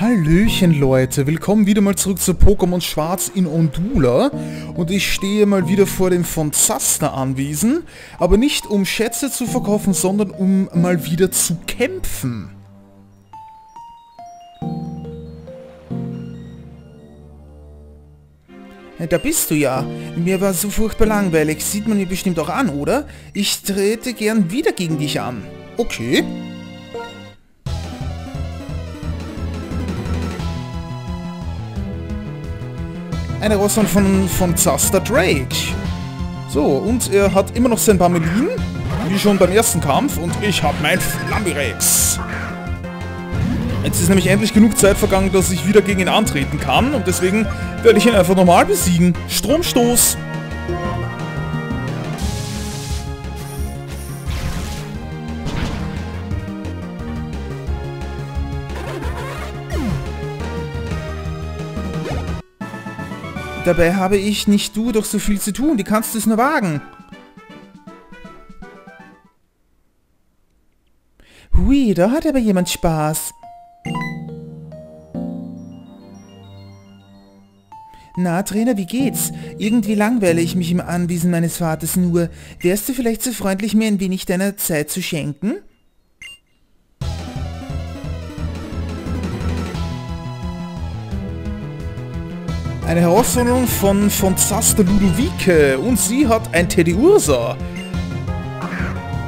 Hallöchen Leute, willkommen wieder mal zurück zu Pokémon Schwarz in Ondula. Und ich stehe mal wieder vor dem von Zaster Anwesen, aber nicht um Schätze zu verkaufen, sondern um mal wieder zu kämpfen. Da bist du ja. Mir war so furchtbar langweilig, sieht man mir bestimmt auch an, oder? Ich trete gern wieder gegen dich an. Okay. Eine Rossmann von Zaster Drake. So, und er hat immer noch sein Bamelin, wie schon beim ersten Kampf, und ich habe mein Flammirex. Jetzt ist nämlich endlich genug Zeit vergangen, dass ich wieder gegen ihn antreten kann, und deswegen werde ich ihn einfach normal besiegen. Stromstoß. Dabei habe ich, nicht du, doch so viel zu tun. Wie kannst du es nur wagen? Hui, da hat aber jemand Spaß. Na, Trainer, wie geht's? Irgendwie langweile ich mich im Anwesen meines Vaters nur. Wärst du vielleicht so freundlich, mir ein wenig deiner Zeit zu schenken? Eine Herausforderung von Zaster Ludovike, und sie hat ein Teddy Ursa.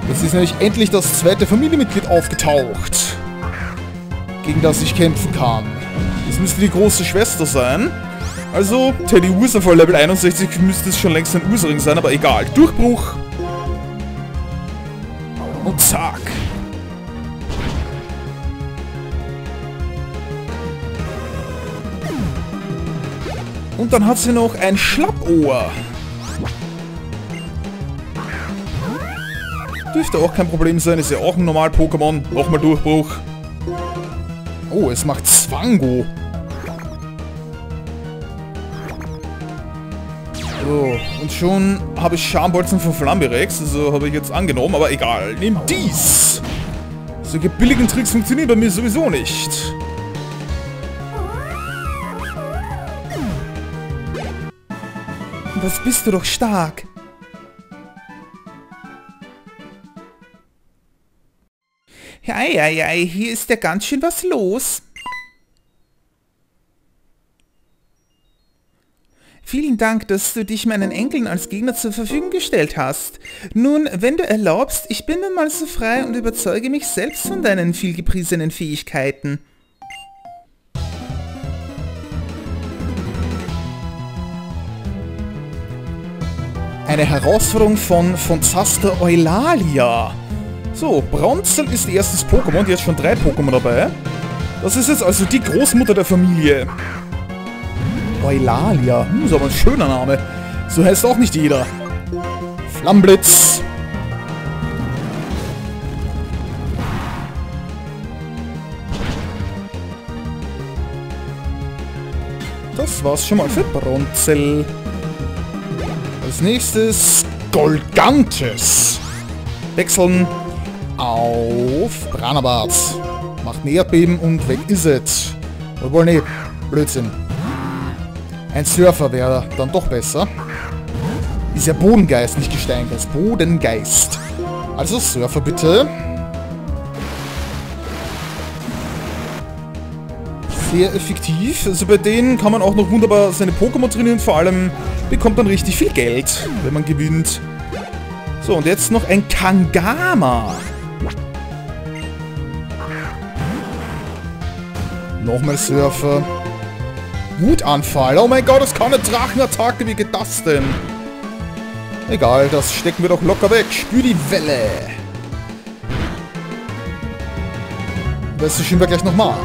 Das ist nämlich endlich das zweite Familienmitglied aufgetaucht, gegen das ich kämpfen kann. Das müsste die große Schwester sein. Also, Teddy Ursa vor Level 61 müsste es schon längst ein Ursaring sein, aber egal. Durchbruch. Und zack. Und dann hat sie noch ein Schlappohr. Dürfte auch kein Problem sein, ist ja auch ein normal Pokémon. Nochmal Durchbruch. Oh, es macht Zwango. So, und schon habe ich Schambolzen von Flammirex, also habe ich jetzt angenommen, aber egal. Nimm dies! Solche billigen Tricks funktionieren bei mir sowieso nicht. Was bist du doch stark? Eieiei, hier ist ja ganz schön was los. Vielen Dank, dass du dich meinen Enkeln als Gegner zur Verfügung gestellt hast. Nun, wenn du erlaubst, ich bin nun mal so frei und überzeuge mich selbst von deinen vielgepriesenen Fähigkeiten. Eine Herausforderung von Zaster Eulalia. So, Bronzel ist erstes Pokémon, die hat schon 3 Pokémon dabei. Das ist jetzt also die Großmutter der Familie. Eulalia, ist aber ein schöner Name. So heißt auch nicht jeder. Flammblitz. Das war's schon mal für Bronzel. Als nächstes Golgantes. Wechseln auf Branabart. Macht ein Erdbeben und weg ist es. Obwohl, nee, Blödsinn. Ein Surfer wäre dann doch besser. Ist ja Bodengeist, nicht Gesteingeist. Bodengeist. Also Surfer bitte. Sehr effektiv. Also bei denen kann man auch noch wunderbar seine Pokémon trainieren. Vor allem bekommt man richtig viel Geld, wenn man gewinnt. So, und jetzt noch ein Kangama. Nochmal Surfer. Wutanfall. Oh mein Gott, das kann eine Drachenattacke. Wie geht das denn? Egal, das stecken wir doch locker weg. Spür die Welle. Das schieben wir gleich nochmal.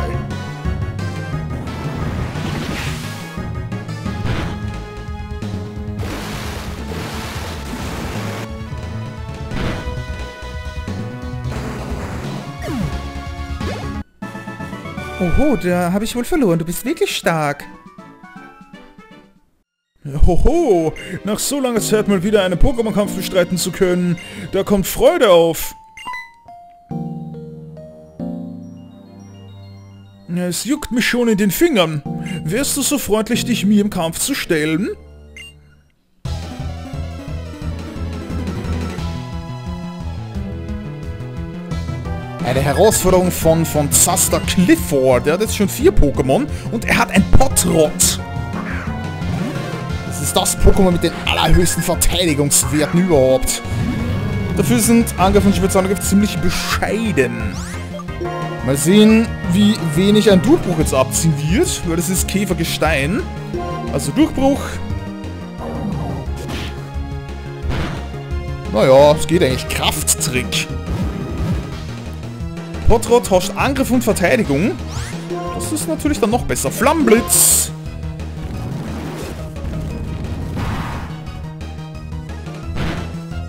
Oho, da habe ich wohl verloren. Du bist wirklich stark. Hoho, nach so langer Zeit mal wieder einen Pokémon-Kampf bestreiten zu können. Da kommt Freude auf. Es juckt mich schon in den Fingern. Wärst du so freundlich, dich mir im Kampf zu stellen? Eine Herausforderung von Zaster Clifford. Der hat jetzt schon 4 Pokémon und er hat ein Pottrott. Das ist das Pokémon mit den allerhöchsten Verteidigungswerten überhaupt. Dafür sind Angriff und Spezialangriff ziemlich bescheiden. Mal sehen, wie wenig ein Durchbruch jetzt abziehen wird, weil das ist Käfergestein. Also Durchbruch. Naja, es geht eigentlich. Krafttrick. Pottrott tauscht Angriff und Verteidigung. Das ist natürlich dann noch besser. Flammenblitz.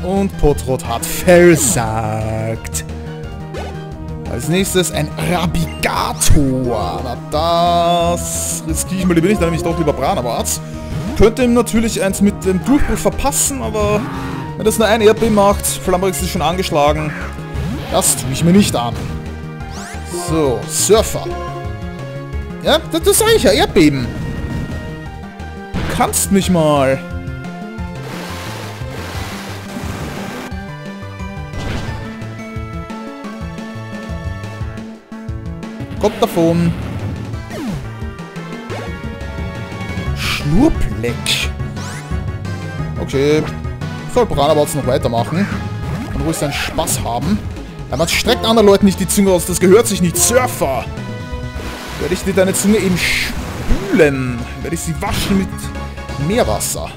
Und Pottrott hat versagt. Als nächstes ein Rabigator. Na, das riskiere ich mal lieber nicht, dann nehme ich doch lieber Branabarz. Könnte ihm natürlich eins mit dem Durchbruch verpassen, aber wenn das nur ein Erdbeben macht, Flammirex ist schon angeschlagen. Das tue ich mir nicht an. So, Surfer. Ja, das sage ich ja, Erdbeben. Du kannst mich mal. Kommt davon. Schnurbleck. Okay. Soll Branabart noch weitermachen. Und ruhig seinen Spaß haben. Aber man streckt anderen Leuten nicht die Zunge aus. Das gehört sich nicht. Surfer. Werde ich dir deine Zunge eben spülen. Werde ich sie waschen mit Meerwasser.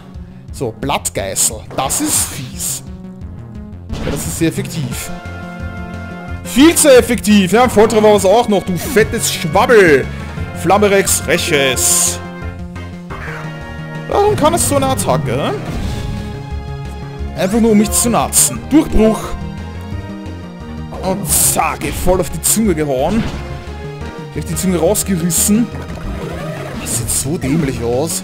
So, Blattgeißel. Das ist fies. Ja, das ist sehr effektiv. Viel zu effektiv. Ja, Vortrag war es auch noch. Du fettes Schwabbel. Flammirex Reches. Warum kann es so eine Attacke? Einfach nur, um mich zu natzen. Durchbruch. Und zack. Voll auf die Zunge gehauen. Gleich die Zunge rausgerissen. Das sieht so dämlich aus.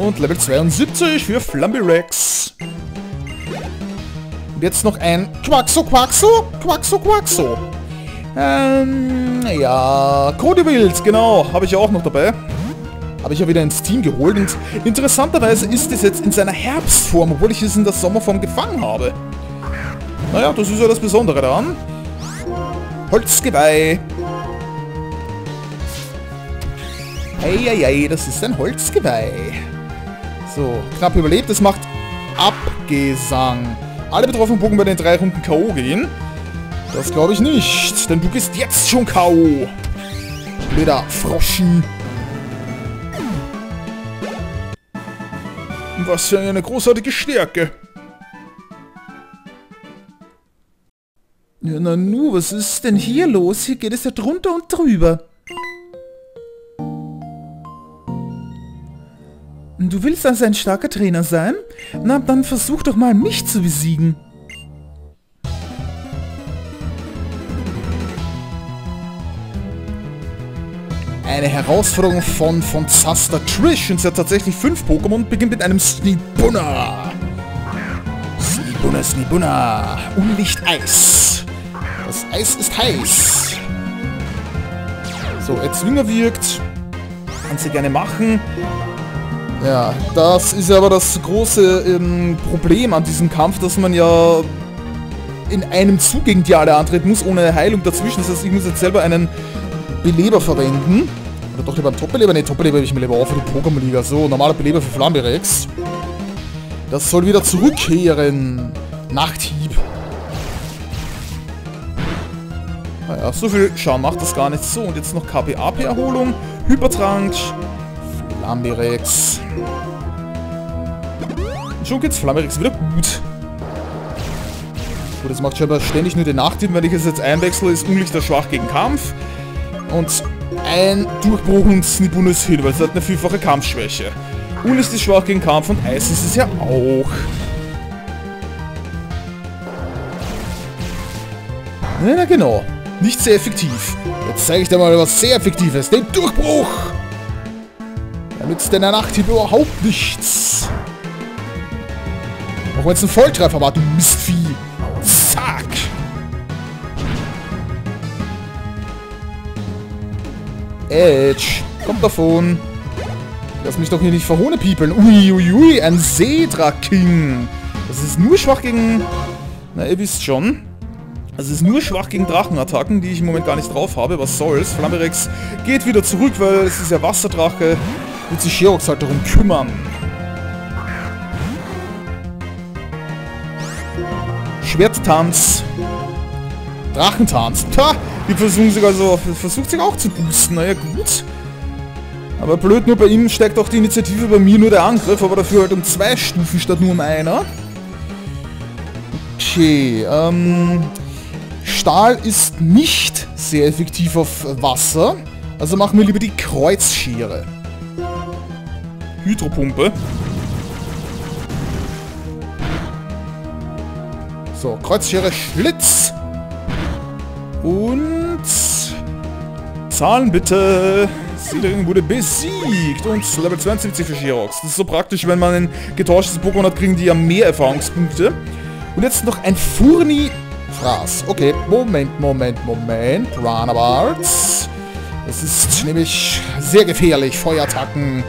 Und Level 72 für Flammirex. Und jetzt noch ein Quaxo. Ja, Cordevils, genau, habe ich ja auch noch dabei. Habe ich ja wieder ins Team geholt und interessanterweise ist es jetzt in seiner Herbstform, obwohl ich es in der Sommerform gefangen habe. Naja, das ist ja das Besondere daran. Holzgeweih. Eieiei, das ist ein Holzgeweih. So, knapp überlebt, es macht Abgesang. Alle betroffenen Pokémon bei den 3 Runden K.O. gehen? Das glaube ich nicht, denn du gehst jetzt schon K.O. Blöder Froschen. Was für eine großartige Stärke. Ja, na nu, was ist denn hier los? Hier geht es ja drunter und drüber. Du willst also ein starker Trainer sein? Na, dann versuch doch mal, mich zu besiegen. Eine Herausforderung von Zaster Trish. Und sie hat tatsächlich 5 Pokémon und beginnt mit einem Snibunna. Snibunna. Unlicht Eis. Das Eis ist heiß. So, Erzwinger wirkt. Kannst du gerne machen. Ja, das ist aber das große Problem an diesem Kampf, dass man ja in einem Zug gegen die alle antreten muss, ohne Heilung dazwischen. Das heißt, ich muss jetzt selber einen Beleber verwenden. Oder doch lieber einen Top-Beleber? Ne, Top-Beleber habe ich mir lieber auf für die Pokémon-Liga. So, normaler Beleber für Flammirex. Das soll wieder zurückkehren. Nachthieb. Naja, so viel Schaden macht das gar nicht. So, und jetzt noch KP-AP-Erholung. Hypertrank. Flammirex. Schon geht's Flammirex wieder gut. Gut, das macht scheinbar ständig nur den Nachtippen. Wenn ich es jetzt einwechsel, ist Unlichter schwach gegen Kampf. Und ein Durchbruch und Snibunna ist hin, weil es hat eine vielfache Kampfschwäche. Unlicht ist schwach gegen Kampf und Eis ist es ja auch. Na genau. Nicht sehr effektiv. Jetzt zeige ich dir mal was sehr Effektives. Den Durchbruch! Nützt denn der Nachthieb überhaupt nichts. Auch wenn es ein Volltreffer war, du Mistvieh. Zack. Edge. Kommt davon. Lass mich doch hier nicht verhohne piepeln. Uiuiui, ein Seedraking. Das ist nur schwach gegen... Na, ihr wisst schon. Also es ist nur schwach gegen Drachenattacken, die ich im Moment gar nicht drauf habe. Was soll's? Flammirex geht wieder zurück, weil es ist ja Wasserdrache. Wird sich Scherox halt darum kümmern. Schwerttanz. Drachentanz. Tja, die versucht sich auch zu boosten. Naja, gut. Aber blöd, nur bei ihm steigt auch die Initiative, bei mir nur der Angriff, aber dafür halt um 2 Stufen statt nur um 1. Okay, Stahl ist nicht sehr effektiv auf Wasser, also machen wir lieber die Kreuzschere. Hydropumpe. So, Kreuzschere, Schlitz. Und... Zahlen bitte. Siedering wurde besiegt und Level 72 für Scherox. Das ist so praktisch, wenn man ein getauschtes Pokémon hat, kriegen die ja mehr Erfahrungspunkte. Und jetzt noch ein Furni... Fraß. Okay, Moment. Branabart. Das ist nämlich sehr gefährlich. Feuerattacken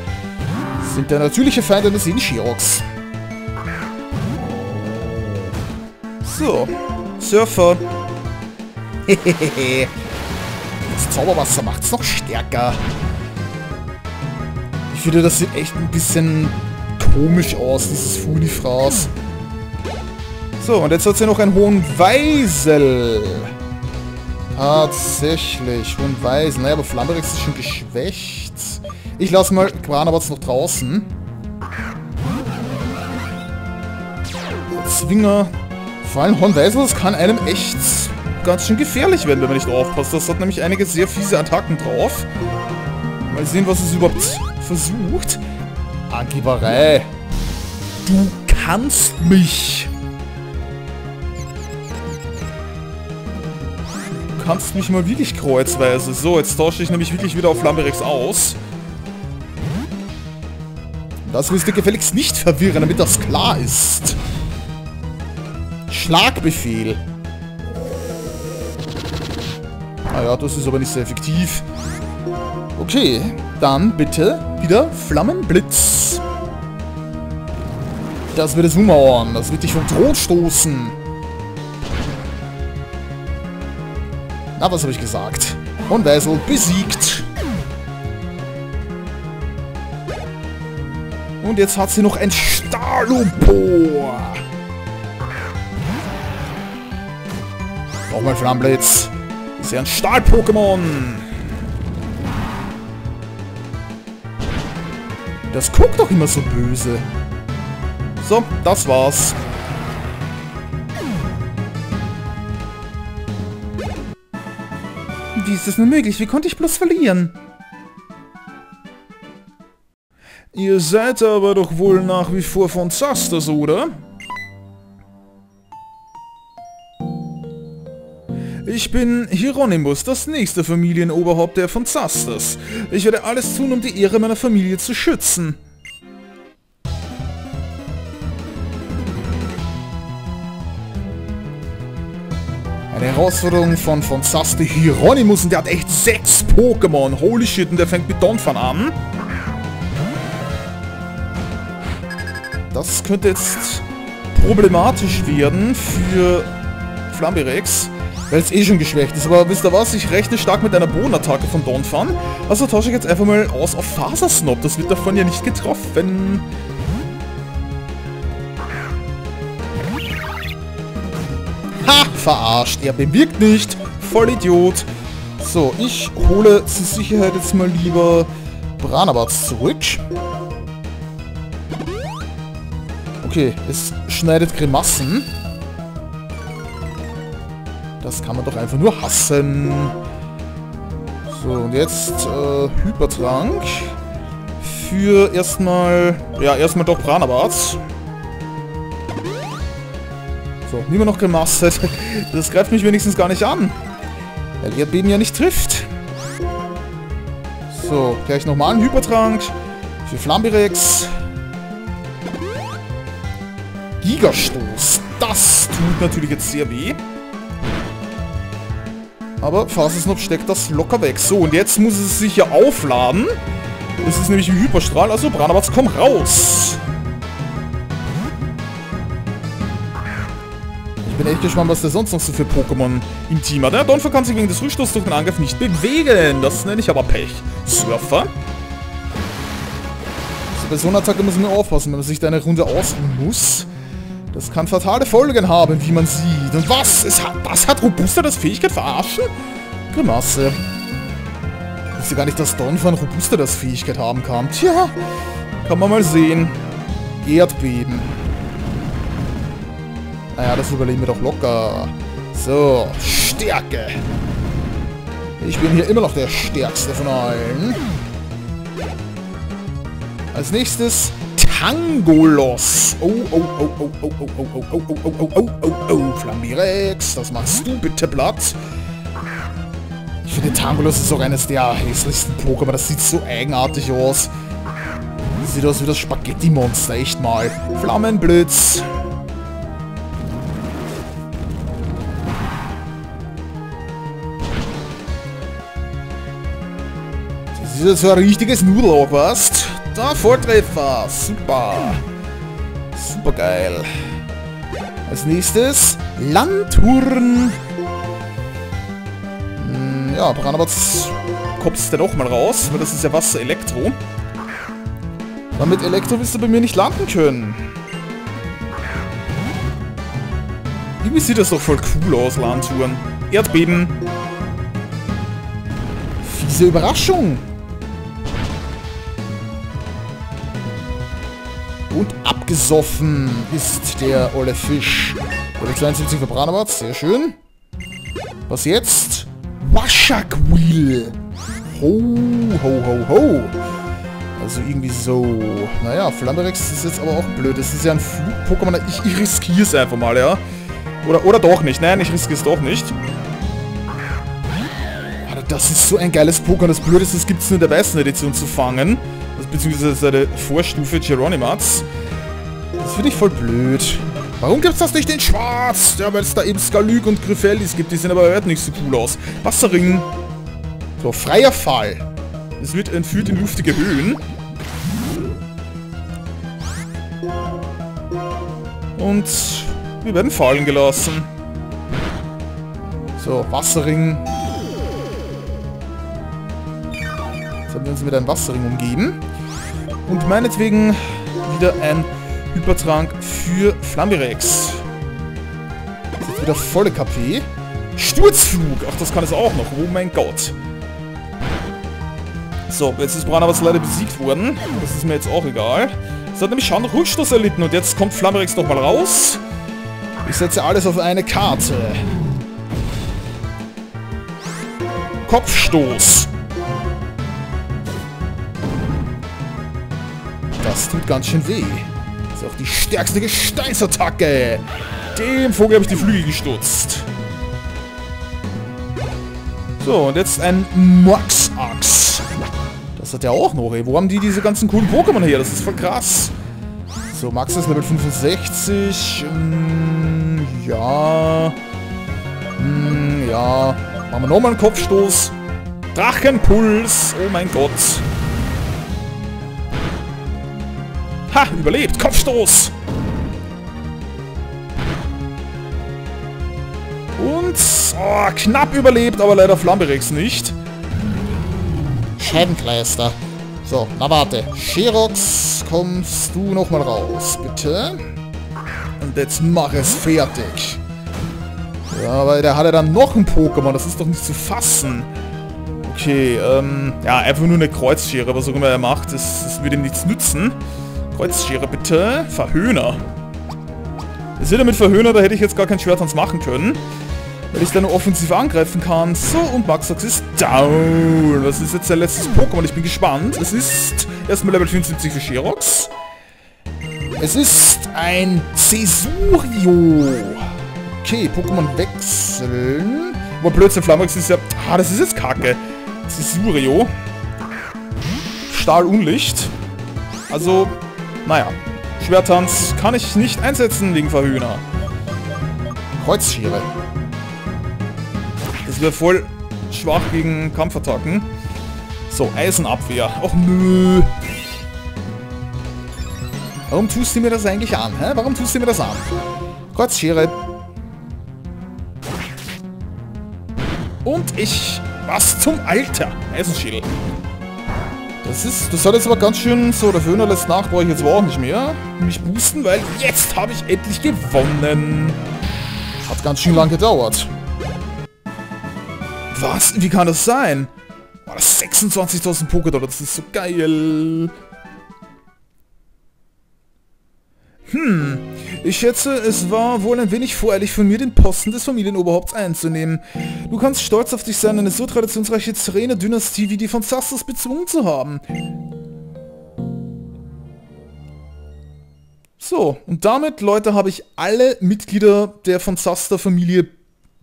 sind der natürliche Feind eines Scherox. So. Surfer. Hehehe. Das Zauberwasser macht's noch stärker. Ich finde, das sieht echt ein bisschen komisch aus, dieses Furni-Fraß. So, und jetzt hat sie noch einen Hohen Weisel. Tatsächlich, Hohen Weisel. Naja, aber Flammirex ist schon geschwächt. Ich lasse mal Branabarz noch draußen. Zwinger. Vor allem Hohen Weisel, das kann einem echt ganz schön gefährlich werden, wenn man nicht aufpasst. Das hat nämlich einige sehr fiese Attacken drauf. Mal sehen, was es überhaupt versucht. Angeberei. Du kannst mich... Kannst mich mal wirklich kreuzweise. So, jetzt tausche ich nämlich wirklich wieder auf Flammirex aus. Das müsst ihr gefälligst nicht verwirren, damit das klar ist. Schlagbefehl. Naja, das ist aber nicht sehr effektiv. Okay, dann bitte wieder Flammenblitz. Das wird es umhauen. Das wird dich vom Thron stoßen. Na, was habe ich gesagt? Und Weisel besiegt. Und jetzt hat sie noch ein Stahlbohr. Nochmal Flammenblitz. Ist ja ein Stahl-Pokémon. Das guckt doch immer so böse. So, das war's. Wie ist das nur möglich? Wie konnte ich bloß verlieren? Ihr seid aber doch wohl nach wie vor von Zaster, oder? Ich bin Hieronymus, das nächste Familienoberhaupt der von Zaster. Ich werde alles tun, um die Ehre meiner Familie zu schützen. Eine Herausforderung von Zaster Hieronymus, und der hat echt 6 Pokémon. Holy shit, und der fängt mit Donphan an. Das könnte jetzt problematisch werden für Flammirex, weil es eh schon geschwächt ist. Aber wisst ihr was? Ich rechne stark mit einer Bodenattacke von Donphan. Also tausche ich jetzt einfach mal aus auf Fasersnob. Das wird davon ja nicht getroffen. Ha! Verarscht. Er bewirkt nicht. Vollidiot. So, ich hole zur Sicherheit jetzt mal lieber Branabarz zurück. Okay, es schneidet Grimassen. Das kann man doch einfach nur hassen. So, und jetzt Hypertrank. Für erstmal... Ja, erstmal doch Branabarz. So, niemand noch gemastert. Das greift mich wenigstens gar nicht an. Weil Erdbeben ja nicht trifft. So, gleich nochmal einen Hypertrank. Für Flammirex. Gigastoß. Das tut natürlich jetzt sehr weh. Aber Phasisnop steckt das locker weg. So, und jetzt muss es sich hier aufladen. Das ist nämlich ein Hyperstrahl. Also, Branabarz, komm raus! Ich bin echt gespannt, was der sonst noch so für Pokémon im Team hat. Der Donphan kann sich wegen des Rückstoßes durch den Angriff nicht bewegen. Das nenne ich aber Pech. Surfer. Also bei so einer Attacke müssen wir aufpassen, wenn man sich da eine Runde ausruhen muss. Das kann fatale Folgen haben, wie man sieht. Und was? Was hat Robusta das Fähigkeit verarschen? Grimasse. Ich wusste gar nicht, dass Donphan Robusta das Fähigkeit haben kann. Tja, kann man mal sehen. Erdbeben. Naja, das überleben wir doch locker. So, Stärke. Ich bin hier immer noch der Stärkste von allen. Als nächstes... Tangoloss. Oh, Flammirex, das machst du bitte platt. Ich finde, Tangoloss ist auch eines der hässlichsten Pokémon. Das sieht so eigenartig aus. Sieht aus wie das Spaghetti-Monster, echt mal. Flammenblitz. Das ist ja so ein richtiges Nudelauge, was? Da, Volltreffer! Super! Super geil! Als nächstes Landtouren! Ja, Branabarz kommt's dann auch mal raus, weil das ist ja Wasser Elektro. Damit Elektro wirst du bei mir nicht landen können. Irgendwie sieht das doch voll cool aus, Landtouren. Erdbeben! Fiese Überraschung! Und abgesoffen ist der olle Fisch. Level 72 für Branabart, sehr schön. Was jetzt? Washakwil. Ho, ho, ho, ho. Also irgendwie so. Naja, Flammirex ist jetzt aber auch blöd. Das ist ja ein Flug-Pokémon. Ich riskiere es einfach mal, ja. Oder doch nicht. Nein, ich riskiere es doch nicht. Alter, das ist so ein geiles Pokémon. Das Blöde ist, es gibt es nur in der weißen Edition zu fangen. Beziehungsweise seine Vorstufe Hieronymus. Das finde ich voll blöd. Warum gibt es das nicht in Schwarz? Ja, weil es da eben Skalyk und Griffellis gibt. Die sehen aber überhaupt nicht so cool aus. Wasserring. So, freier Fall. Es wird entführt in luftige Höhen. Und wir werden fallen gelassen. So, Wasserring. Jetzt haben wir uns mit einem Wasserring umgeben. Und meinetwegen wieder ein Hypertrank für Flammirex. Das ist jetzt wieder volle KP. Sturzflug! Ach, das kann es auch noch. Oh mein Gott. So, jetzt ist Branabart leider besiegt worden. Das ist mir jetzt auch egal. Es hat nämlich schon einen Rückstoß erlitten und jetzt kommt Flammirex nochmal raus. Ich setze alles auf eine Karte. Kopfstoß. Das tut ganz schön weh. Das ist auch die stärkste Gesteinsattacke. Dem Vogel habe ich die Flügel gestutzt. So, und jetzt ein Moxax. Das hat ja auch noch, ey. Wo haben die diese ganzen coolen Pokémon her? Das ist voll krass. So, Max ist Level 65. Ja. Machen wir nochmal einen Kopfstoß. Drachenpuls. Oh mein Gott. Ha, überlebt. Kopfstoß. Und knapp überlebt, aber leider Flammirex nicht. Scheibenkleister. So, na warte. Scherox, kommst du nochmal raus, bitte? Und jetzt mach es fertig. Ja, weil der hatte dann noch ein Pokémon. Das ist doch nicht zu fassen. Okay, ja, einfach nur eine Kreuzschere. Was auch immer er macht, das wird ihm nichts nützen. Kreuzschere bitte. Verhöhner. Das wieder mit Verhöhner, da hätte ich jetzt gar kein Schwert ans machen können. Weil ich dann offensiv angreifen kann. So, und Maxox ist down. Das ist jetzt der letzte Pokémon. Ich bin gespannt. Es ist erstmal Level 74 für Scherox. Es ist ein Cesurio. Okay, Pokémon wechseln. Aber Blödsinn, Flammax ist ja... Ah, das ist jetzt Kacke. Cesurio. Stahl Unlicht. Also... Naja, Schwerttanz kann ich nicht einsetzen wegen Verhöhner. Kreuzschere. Das sind wir voll schwach gegen Kampfattacken. So, Eisenabwehr. Och nö. Warum tust du mir das eigentlich an? Hä? Warum tust du mir das an? Kreuzschere. Und ich... Was zum Alter? Eisenschädel. Das ist... Das hat jetzt aber ganz schön... So, der Föhner lässt nach, brauche ich jetzt auch nicht mehr. Mich boosten, weil jetzt habe ich endlich gewonnen. Hat ganz schön lang gedauert. Was? Wie kann das sein? Boah, das 26.000 Pokédollar, das ist so geil. Ich schätze, es war wohl ein wenig voreilig von mir, den Posten des Familienoberhaupts einzunehmen. Du kannst stolz auf dich sein, eine so traditionsreiche Trainer-Dynastie wie die von Zasters bezwungen zu haben. So, und damit, Leute, habe ich alle Mitglieder der von Zaster-Familie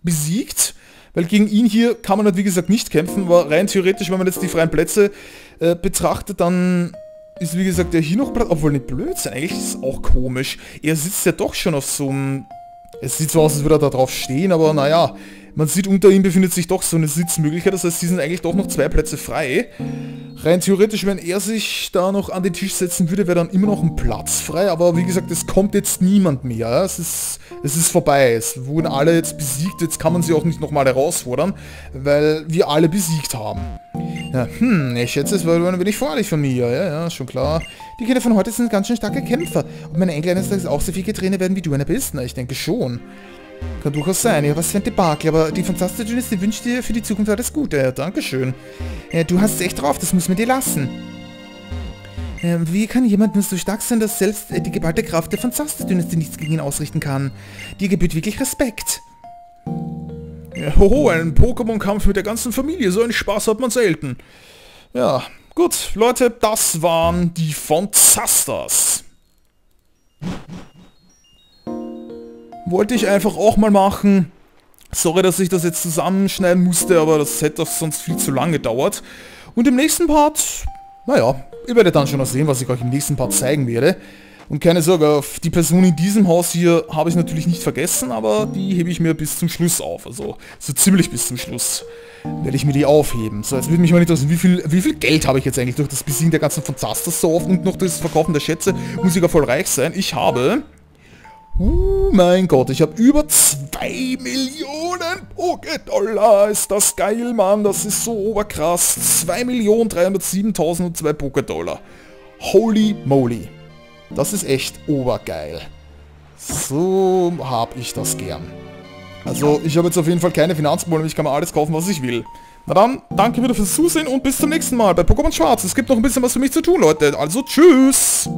besiegt. Weil gegen ihn hier kann man halt, wie gesagt, nicht kämpfen, aber rein theoretisch, wenn man jetzt die freien Plätze betrachtet, dann... Ist wie gesagt der hier noch platt, obwohl nicht blöd sein, eigentlich ist es auch komisch. Er sitzt ja doch schon auf so einem... Es sieht so aus, als würde er da drauf stehen, aber naja. Man sieht, unter ihm befindet sich doch so eine Sitzmöglichkeit, das heißt, die sind eigentlich doch noch zwei Plätze frei. Rein theoretisch, wenn er sich da noch an den Tisch setzen würde, wäre dann immer noch ein Platz frei, aber wie gesagt, es kommt jetzt niemand mehr. Es ist vorbei, es wurden alle jetzt besiegt, jetzt kann man sie auch nicht nochmal herausfordern, weil wir alle besiegt haben. Ja, ich schätze, es war ein wenig voreilig von mir. Ja, schon klar. Die Kinder von heute sind ganz schön starke Kämpfer. Und meine Enkel eines Tages auch so viel Trainer werden wie du einer bist. Na, ich denke schon. Kann durchaus sein. Ja, was für ein Debakel. Aber die fantastische Liste wünscht dir für die Zukunft alles Gute. Ja, dankeschön. Ja, du hast es echt drauf. Das muss man dir lassen. Wie kann jemand nur so stark sein, dass selbst die geballte Kraft der Zaster-Dynastie nichts gegen ihn ausrichten kann? Dir gebührt wirklich Respekt. Ja, hoho, ein Pokémon-Kampf mit der ganzen Familie. So einen Spaß hat man selten. Ja, gut, Leute, das waren die von Zasters. Wollte ich einfach auch mal machen. Sorry, dass ich das jetzt zusammenschneiden musste, aber das hätte doch sonst viel zu lange gedauert. Und im nächsten Part, naja, ihr werdet dann schon noch sehen, was ich euch im nächsten Part zeigen werde. Und keine Sorge, auf die Person in diesem Haus hier habe ich natürlich nicht vergessen, aber die hebe ich mir bis zum Schluss auf. Also so ziemlich bis zum Schluss werde ich mir die aufheben. So, jetzt würde mich mal interessieren, wie viel Geld habe ich jetzt eigentlich durch das Besiegen der ganzen von Zasters so oft und noch das Verkaufen der Schätze. Muss ich ja voll reich sein. Ich habe... Oh mein Gott, ich habe über 2 Millionen Pokédollar. Ist das geil, Mann. Das ist so oberkrass. 2.307.002 Pokédollar. Holy moly. Das ist echt obergeil. So habe ich das gern. Also, ich habe jetzt auf jeden Fall keine Finanzprobleme. Ich kann mir alles kaufen, was ich will. Na dann, danke wieder fürs Zusehen und bis zum nächsten Mal bei Pokémon Schwarz. Es gibt noch ein bisschen was für mich zu tun, Leute. Also, tschüss!